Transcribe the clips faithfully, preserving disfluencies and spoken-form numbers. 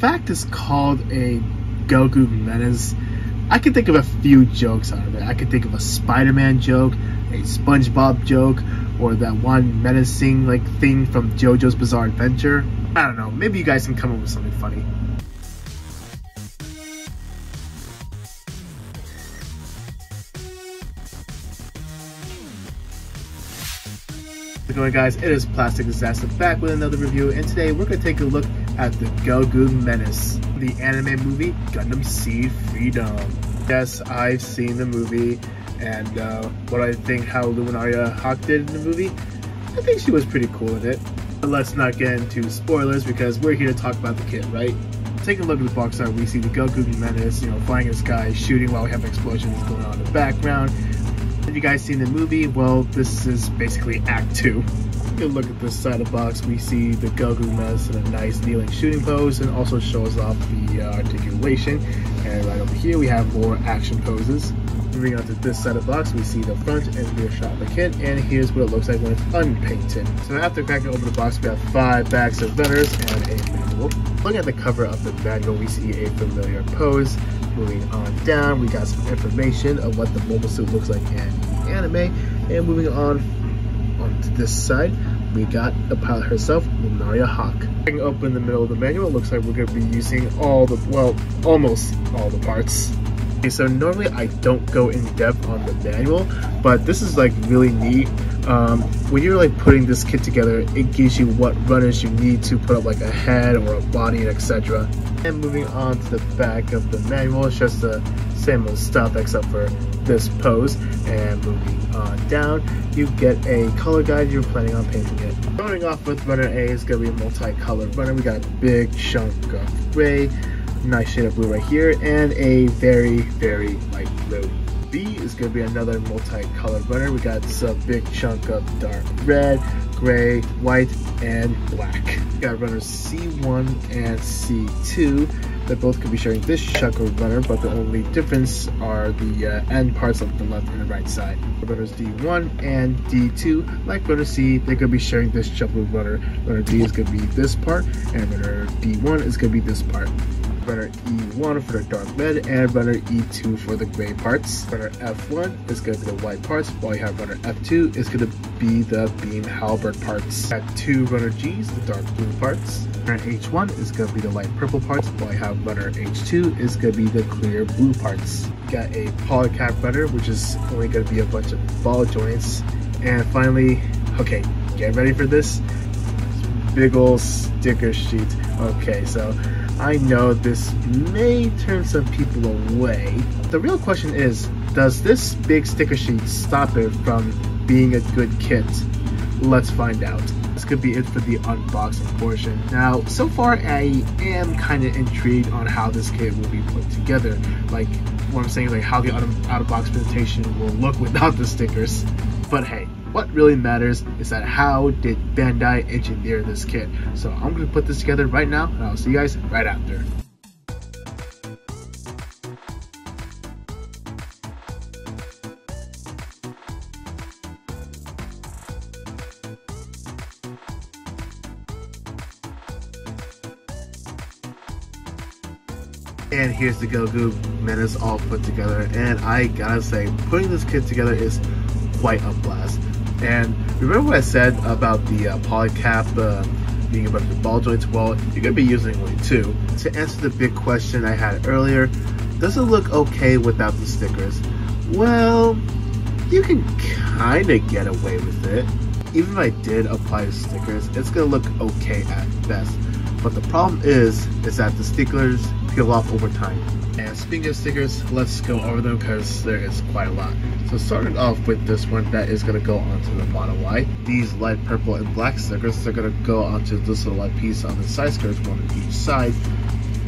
fact it's called a Gelgoog Menace, I can think of a few jokes out of it. I can think of a Spider-Man joke, a SpongeBob joke, or that one menacing like thing from JoJo's Bizarre Adventure. I don't know, maybe you guys can come up with something funny. How's it going, guys? It is Plastic Disaster back with another review, and today we're going to take a look at the Gelgoog Menace, the anime movie Gundam Seed Freedom. Yes, I've seen the movie, and uh, what I think how Lunaria Hawk did in the movie, I think she was pretty cool in it. But let's not get into spoilers because we're here to talk about the kid, right? Take a look at the box art. We see the Gelgoog Menace, you know, flying in the sky, shooting while we have explosions going on in the background. Have you guys seen the movie? Well, this is basically act two. Take a look at this side of the box. We see the Gelgoog Menace in a nice kneeling shooting pose, and also shows off the uh, articulation. And right over here we have more action poses. Moving on to this side of the box, we see the front and rear shot of the kit, and here's what it looks like when it's unpainted. So after cracking open the box, we have five bags of letters and a manual. Looking at the cover of the manual, we see a familiar pose. Moving on down, we got some information of what the mobile suit looks like in anime. And moving on onto this side, we got the pilot herself, Lunaria Hawk. Cracking open the middle of the manual, it looks like we're going to be using all the, well, almost all the parts. Okay, so normally I don't go in depth on the manual, but this is like really neat. Um, when you're like putting this kit together, it gives you what runners you need to put up like a head or a body, et cetera. And moving on to the back of the manual, it's just the same old stuff except for this pose. And moving on down, you get a color guide. You're planning on painting it. Starting off with runner A is going to be a multicolored runner. We got a big chunk of gray. Nice shade of blue right here, and a very very light blue. B is going to be another multicolored runner. We got a big chunk of dark red, gray, white, and black. We got runners C one and C two. They both could be sharing this chunk of runner, but the only difference are the uh, end parts of the left and the right side. Runners D one and D two, like runner C, they could be sharing this chunk of runner. Runner D is going to be this part, and runner D one is going to be this part. Runner E one for the dark red, and runner E two for the gray parts. Runner F one is going to be the white parts, while you have runner F two is going to be the beam halberd parts. At two runner Gs, the dark blue parts. Runner H one is going to be the light purple parts, while you have runner H two is going to be the clear blue parts. You got a polycap runner, which is only going to be a bunch of ball joints. And finally, okay, get ready for this. Big ol' sticker sheet. Okay, so I know this may turn some people away. The real question is, does this big sticker sheet stop it from being a good kit? Let's find out. This could be it for the unboxing portion. Now, so far I am kind of intrigued on how this kit will be put together. Like, what I'm saying is like how the out-of-box presentation will look without the stickers. But hey, what really matters is that how did Bandai engineer this kit? So I'm going to put this together right now, and I'll see you guys right after. And here's the Gelgoog Menace all put together, and I gotta say, putting this kit together is quite a blast. And remember what I said about the uh, polycap uh, being a bunch of ball joints? Well, you're gonna be using one too. To answer the big question I had earlier, does it look okay without the stickers? Well, you can kinda get away with it. Even if I did apply the stickers, it's gonna look okay at best. But the problem is, is that the stickers peel off over time. And speaking of stickers, let's go over them because there is quite a lot. So starting off with this one that is going to go onto the Model Y. These light purple and black stickers are going to go onto this little light piece on the side skirts, one on each side.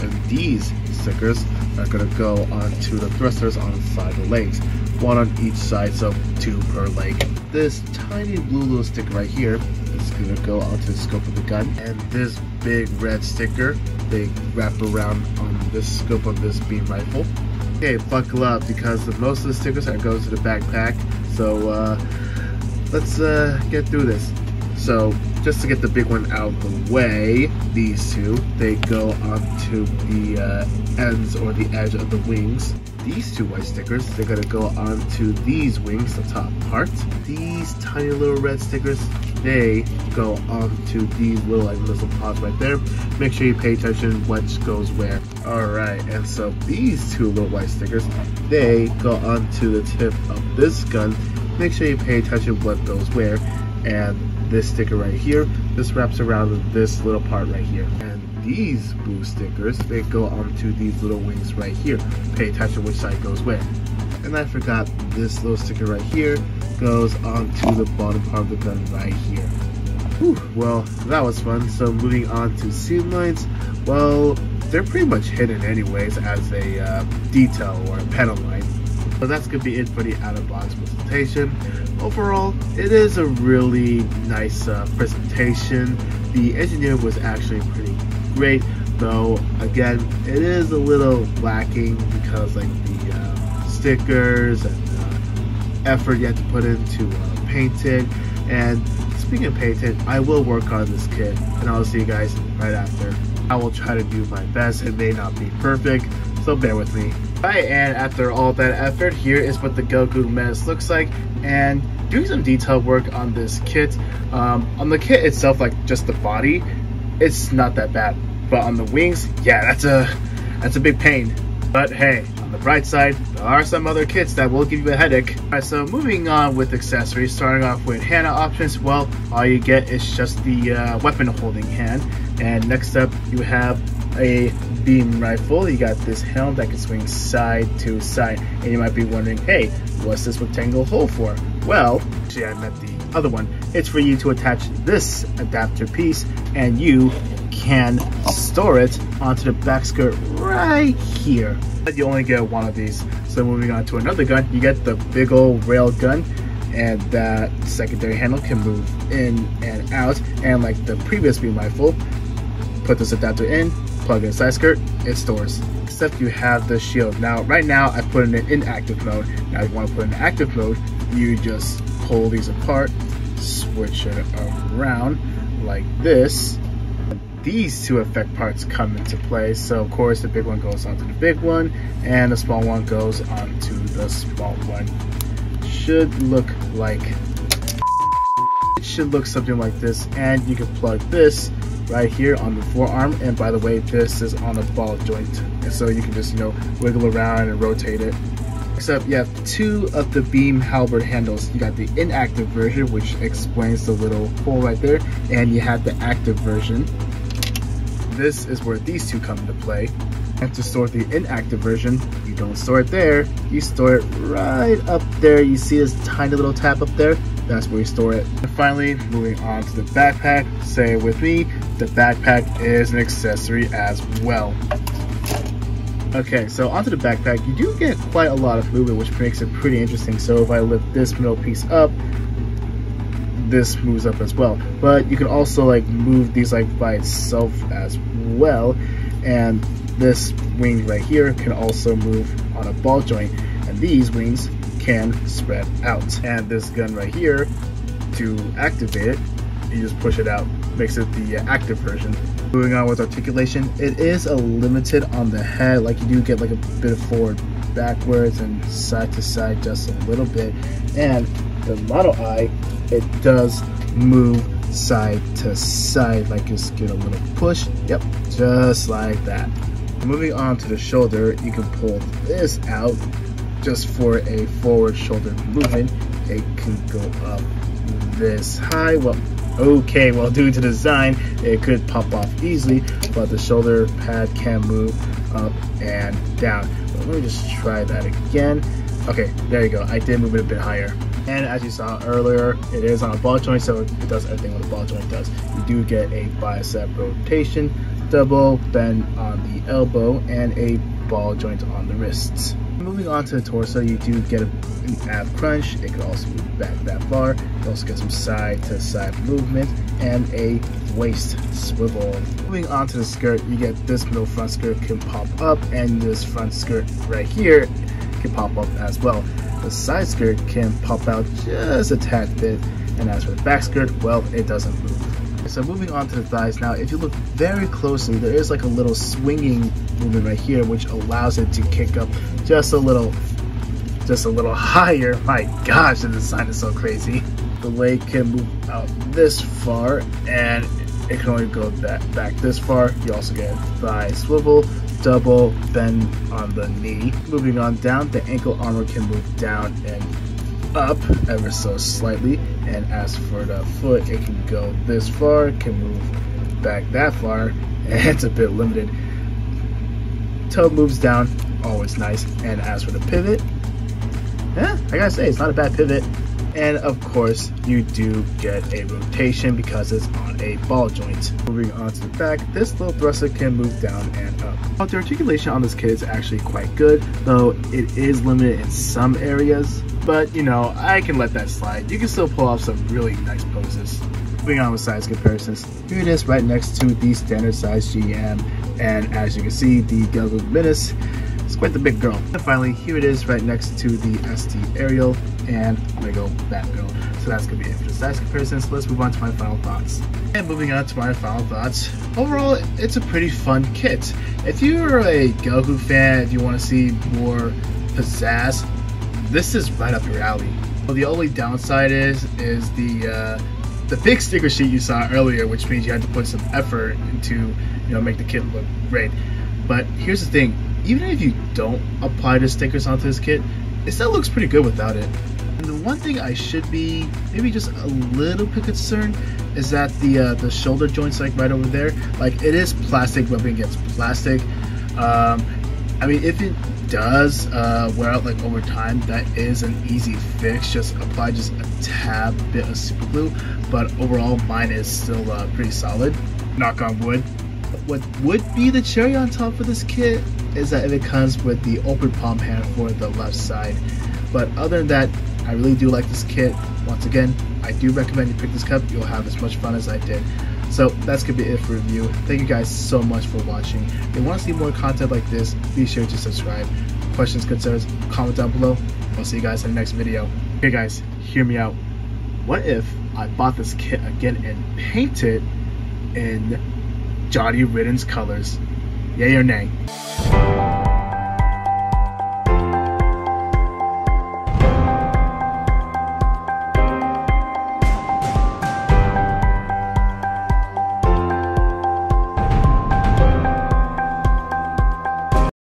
And these stickers are going to go onto the thrusters on the side of the legs, one on each side, so two per leg. This tiny blue little sticker right here is going to go onto the scope of the gun, and this big red sticker they wrap around on the scope of this beam rifle. Okay, buckle up because the, most of the stickers are going to the backpack, so uh, let's uh, get through this. So just to get the big one out of the way, these two, they go onto the uh, ends or the edge of the wings. These two white stickers, they're gonna go onto these wings, the top part. These tiny little red stickers, they go onto these little like missile pods right there. Make sure you pay attention which goes where. Alright, and so these two little white stickers, they go onto the tip of this gun. Make sure you pay attention what goes where. And this sticker right here, this wraps around this little part right here. And these blue stickers, they go onto these little wings right here. Pay attention which side goes where. And I forgot, this little sticker right here goes onto the bottom part of the gun right here. Whew, well, that was fun. So moving on to seam lines, well, they're pretty much hidden anyways as a uh, detail or a pedal line. So that's going to be it for the out-of-box presentation. Overall, it is a really nice uh, presentation. The engineering was actually pretty great, though, again, it is a little lacking because like the uh, stickers and uh, effort you have to put into uh, painting. And speaking of painting, I will work on this kit, and I'll see you guys right after. I will try to do my best. It may not be perfect, so bear with me. Right, and after all that effort, here is what the Gelgoog Menace looks like, and doing some detail work on this kit. Um, on the kit itself, like just the body, it's not that bad, but on the wings, yeah, that's a that's a big pain. But hey, on the bright side, there are some other kits that will give you a headache. Alright, so moving on with accessories, starting off with Hana options. Well, all you get is just the uh, weapon holding hand, and next up you have a beam rifle. You got this helm that can swing side to side, and you might be wondering, hey, what's this rectangle hole for? Well, actually I meant the other one. It's for you to attach this adapter piece, and you can store it onto the back skirt right here. But you only get one of these. So moving on to another gun, you get the big old rail gun, and that secondary handle can move in and out, and like the previous beam rifle, put this adapter in, plug in side skirt, it stores. Except you have the shield. Now, right now, I put it in inactive mode. Now, if you want to put it in active mode, you just pull these apart, switch it around like this. These two effect parts come into play. So, of course, the big one goes onto the big one, and the small one goes onto the small one. Should look like it should look something like this, and you can plug this right here on the forearm, and by the way, this is on a ball joint, and so you can just, you know, wiggle around and rotate it. Next up, you have two of the beam halberd handles. You got the inactive version, which explains the little hole right there, and you have the active version. This is where these two come into play. And to store the inactive version, you don't store it there, you store it right up there. You see this tiny little tab up there? That's where you store it. And finally, moving on to the backpack, say it with me, the backpack is an accessory as well. Okay, so onto the backpack, you do get quite a lot of movement, which makes it pretty interesting. So if I lift this middle piece up, this moves up as well. But you can also like move these like by itself as well. And this wing right here can also move on a ball joint, and these wings can spread out. And this gun right here, to activate it, you just push it out, makes it the active version. Moving on with articulation, it is a limited on the head, like you do get like a bit of forward, backwards, and side to side just a little bit. And the model eye, it does move side to side, like just get a little push, yep, just like that. Moving on to the shoulder, you can pull this out just for a forward shoulder movement. It can go up this high. Well, okay, well, due to design, it could pop off easily, but the shoulder pad can move up and down. But let me just try that again. Okay, there you go. I did move it a bit higher. And as you saw earlier, it is on a ball joint, so it does everything what a ball joint does. You do get a bicep rotation, double bend on the elbow, and a ball joint on the wrists. Moving on to the torso, you do get an ab crunch. It can also move back that far. You also get some side to side movement and a waist swivel. Moving on to the skirt, you get this middle front skirt can pop up, and this front skirt right here can pop up as well. The side skirt can pop out just a tad bit, and as for the back skirt, well, it doesn't move. Okay, so moving on to the thighs now, if you look very closely, there is like a little swinging movement right here, which allows it to kick up just a little, just a little higher. My gosh, the design is so crazy. The leg can move out this far, and it can only go that back this far. You also get thigh swivel, double bend on the knee. Moving on down, the ankle armor can move down and up ever so slightly, and as for the foot, it can go this far, can move back that far, and it's a bit limited. Toe moves down, always nice, and as for the pivot, yeah, I gotta say, it's not a bad pivot. And of course, you do get a rotation because it's on a ball joint. Moving on to the back, this little thruster can move down and up. Well, the articulation on this kid is actually quite good, though it is limited in some areas. But, you know, I can let that slide. You can still pull off some really nice poses. Moving on with size comparisons, here it is right next to the standard size G M. And as you can see, the Gelgoog Menace is quite the big girl. And finally, here it is right next to the S T Ariel and Lego Batgirl. So that's going to be it for the size comparison, so let's move on to my final thoughts. And moving on to my final thoughts, overall, it's a pretty fun kit. If you're a Gelgoog fan, if you want to see more pizzazz, this is right up your alley. Well, the only downside is is the uh, the big sticker sheet you saw earlier, which means you had to put some effort into, you know, make the kit look great. But here's the thing, even if you don't apply the stickers onto this kit, it still looks pretty good without it. And the one thing I should be maybe just a little bit concerned is that the uh, the shoulder joints, like right over there, like it is plastic rubbing against plastic. Um, I mean, if it does uh, wear out like over time, that is an easy fix. Just apply just a tad bit of super glue. But overall, mine is still uh, pretty solid. Knock on wood. What would be the cherry on top of this kit is that it comes with the open palm hand for the left side. But other than that, I really do like this kit. Once again, I do recommend you pick this up. You'll have as much fun as I did. So that's going to be it for review. Thank you guys so much for watching. If you want to see more content like this, be sure to subscribe. Questions, concerns, comment down below. I'll see you guys in the next video. Okay guys, hear me out. What if I bought this kit again and paint it in Jody Riddens colors? Yay or nay?